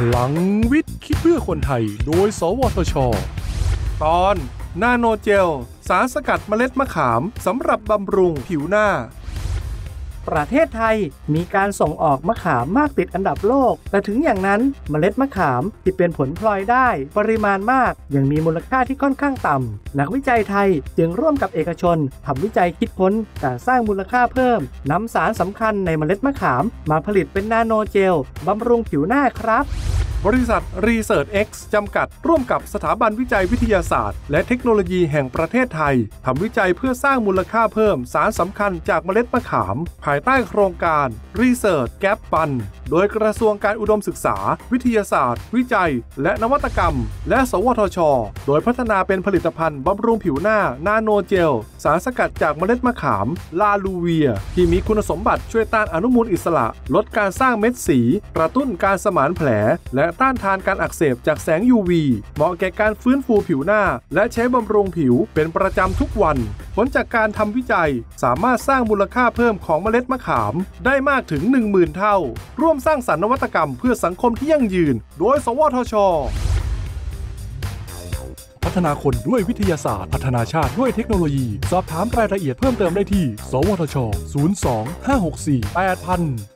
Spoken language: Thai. พลังวิทย์คิดเพื่อคนไทยโดยสวทช.ตอนนาโนเจลสารสกัดเมล็ดมะขามสำหรับบำรุงผิวหน้าประเทศไทยมีการส่งออกมะขามมากติดอันดับโลกแต่ถึงอย่างนั้นเมล็ดมะขามที่เป็นผลพลอยได้ปริมาณมากยังมีมูลค่าที่ค่อนข้างต่ำนักวิจัยไทยจึงร่วมกับเอกชนทำวิจัยคิดค้นการสร้างมูลค่าเพิ่มนำสารสำคัญในเมล็ดมะขามมาผลิตเป็นนาโนเจลบำรุงผิวหน้าครับบริษัท Research X จำกัดร่วมกับสถาบันวิจัยวิทยาศาสตร์และเทคโนโลยีแห่งประเทศไทยทำวิจัยเพื่อสร้างมูลค่าเพิ่มสารสำคัญจากเมล็ดมะขามภายใต้โครงการ Research Gap Fund โดยกระทรวงการอุดมศึกษาวิทยาศาสตร์วิจัยและนวัตกรรมและสวทช.โดยพัฒนาเป็นผลิตภัณฑ์บำรุงผิวหน้านาโนเจลสารสกัดจากเมล็ดมะขามลาลูเวียที่มีคุณสมบัติช่วยต้านอนุมูลอิสระลดการสร้างเม็ดสีกระตุ้นการสมานแผลและต้านทานการอักเสบจากแสง UV เหมาะแก่การฟื้นฟูผิวหน้าและใช้บำรุงผิวเป็นประจำทุกวันผลจากการทำวิจัยสามารถสร้างมูลค่าเพิ่มของเมล็ดมะขามได้มากถึง 10,000 เท่าร่วมสร้างสรรค์นวัตกรรมเพื่อสังคมที่ยั่งยืนโดยสวทช.พัฒนาคนด้วยวิทยาศาสตร์พัฒนาชาติด้วยเทคโนโลยีสอบถามรายละเอียดเพิ่มเติมได้ที่สวทช. 02 564 8000